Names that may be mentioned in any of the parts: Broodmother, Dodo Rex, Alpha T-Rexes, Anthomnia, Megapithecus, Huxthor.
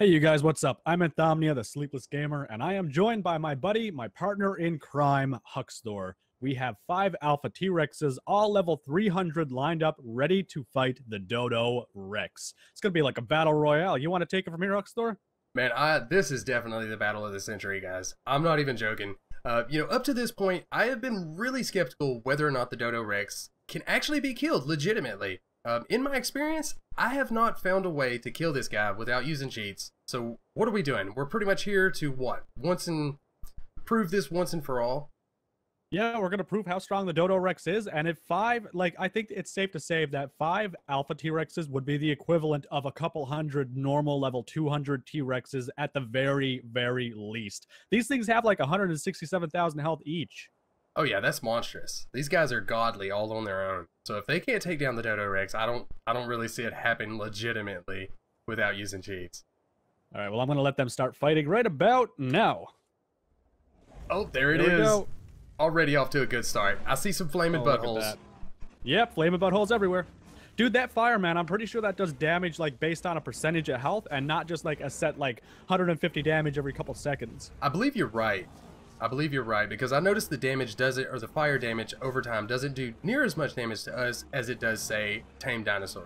Hey, you guys, what's up? I'm Anthomnia, the Sleepless Gamer, and I am joined by my buddy, my partner in crime, Huxthor. We have 5 Alpha T-Rexes, all level 300, lined up, ready to fight the Dodo Rex. It's going to be like a battle royale. You want to take it from here, Huxthor? Man, this is definitely the battle of the century, guys. I'm not even joking. Up to this point, I have been really skeptical whether or not the Dodo Rex can actually be killed legitimately. In my experience, I have not found a way to kill this guy without using cheats. So what are we doing? We're pretty much here to what? Prove this once and for all? Yeah, we're going to prove how strong the Dodo Rex is. And if 5, I think it's safe to say that 5 Alpha T-Rexes would be the equivalent of a couple hundred normal level 200 T-Rexes at the very, very least. These things have 167,000 health each. Oh yeah, that's monstrous. These guys are godly all on their own. So if they can't take down the Dodo Rex, I don't really see it happen legitimately without using cheats. All right, well, I'm going to let them start fighting right about now. Oh, there it is. Already off to a good start. I see some flaming buttholes. Yep, flaming buttholes everywhere. Dude, that fire, man, I'm pretty sure that does damage based on a percentage of health and not just a set 150 damage every couple seconds. I believe you're right. Because I noticed the damage the fire damage over time doesn't do near as much damage to us as it does, say, tame dinosaur.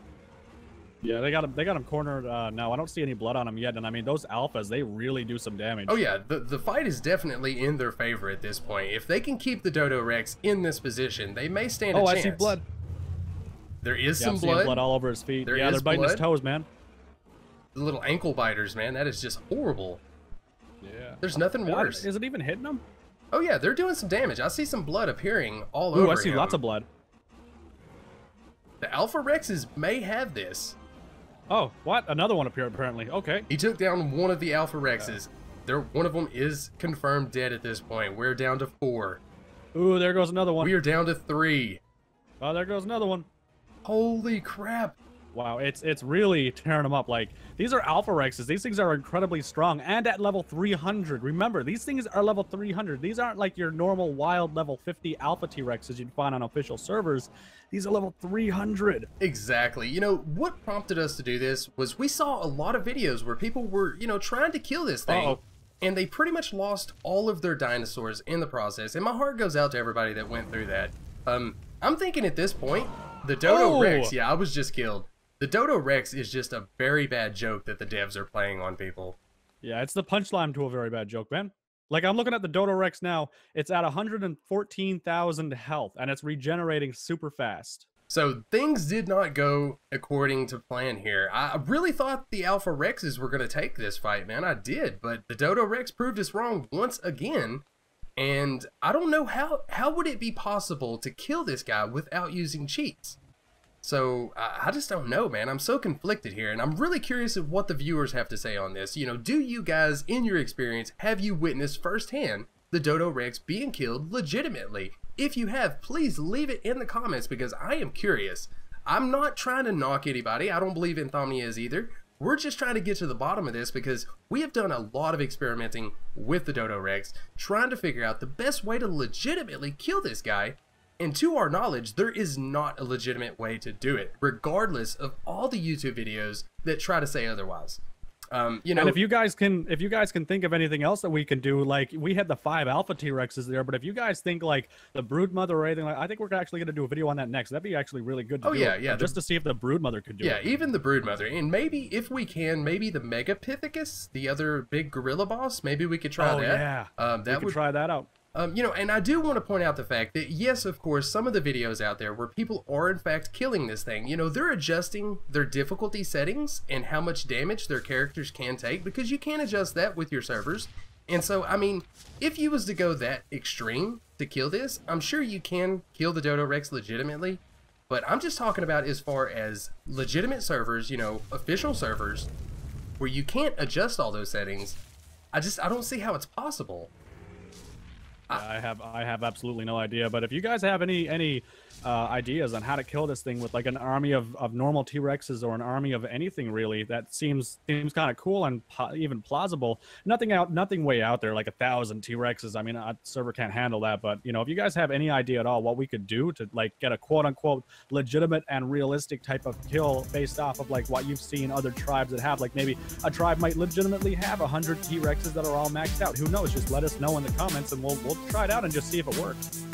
Yeah, they got him cornered now. I don't see any blood on him yet, and I mean, those alphas, they really do some damage. Oh yeah, the fight is definitely in their favor at this point. If they can keep the Dodo Rex in this position, they may stand a chance. Oh, I see blood. There is some blood. I'm blood all over his feet. Yeah, they're biting his toes, man. The little ankle biters, man, that is just horrible. Yeah. There's nothing worse. Is it even hitting them? Oh yeah, they're doing some damage. I see some blood appearing all over him. Ooh, I see lots of blood. The Alpha Rexes may have this. Oh, what? Another one appeared apparently. Okay. He took down one of the Alpha Rexes. Yeah. One of them is confirmed dead at this point. We're down to 4. Ooh, there goes another one. We are down to 3. Oh, there goes another one. Holy crap. Wow, it's really tearing them up. These are Alpha Rexes. These things are incredibly strong, and at level 300. Remember, these things are level 300. These aren't your normal wild level 50 Alpha T-Rexes you'd find on official servers. These are level 300. Exactly. You know, what prompted us to do this was we saw a lot of videos where people were, trying to kill this thing. Uh-oh. And they pretty much lost all of their dinosaurs in the process. And my heart goes out to everybody that went through that. I'm thinking at this point, the Dodo Rex, yeah, I was just killed. The Dodo Rex is just a very bad joke that the devs are playing on people. Yeah, it's the punchline to a very bad joke, man. I'm looking at the Dodo Rex now. It's at 114,000 health, and it's regenerating super fast. So things did not go according to plan here. I really thought the Alpha Rexes were going to take this fight, man. I did, but the Dodo Rex proved us wrong once again. And I don't know how would it be possible to kill this guy without using cheats? So I just don't know, man. I'm so conflicted here, and I'm really curious of what the viewers have to say on this. Do you guys, in your experience, have you witnessed firsthand the Dodo Rex being killed legitimately? If you have, please leave it in the comments, because I am curious. I'm not trying to knock anybody. I don't believe Anthomnia is either. We're just trying to get to the bottom of this, because we have done a lot of experimenting with the Dodo Rex, trying to figure out the best way to legitimately kill this guy. And to our knowledge, there is not a legitimate way to do it, regardless of all the YouTube videos that try to say otherwise. And if you guys can think of anything else that we can do, we had the 5 Alpha T-Rexes there, but if you guys think the Broodmother or anything, I think we're actually going to do a video on that next. That'd be actually really good to do. Oh yeah, yeah. Just to see if the Broodmother could do it. Yeah, even the Broodmother, and maybe if we can, maybe the Megapithecus, the other big gorilla boss, maybe we could try that. Yeah, we could try that out. And I do want to point out the fact that, yes, of course, some of the videos out there where people are, in fact, killing this thing, they're adjusting their difficulty settings and how much damage their characters can take, because you can adjust that with your servers. And so, I mean, if you was to go that extreme to kill this, I'm sure you can kill the Dodo Rex legitimately. But I'm just talking about as far as legitimate servers, official servers, where you can't adjust all those settings. I don't see how it's possible. I have absolutely no idea, but if you guys have any ideas on how to kill this thing with like an army of normal T-Rexes or an army of anything really. That seems kind of cool and even plausible. Nothing way out there like 1,000 T-Rexes. I mean, our server can't handle that. But you know, if you guys have any idea at all what we could do to like get a quote unquote legitimate and realistic type of kill based off of like what you've seen other tribes that have, like maybe a tribe might legitimately have 100 T-Rexes that are all maxed out. Who knows? Just let us know in the comments and we'll try it out and just see if it works.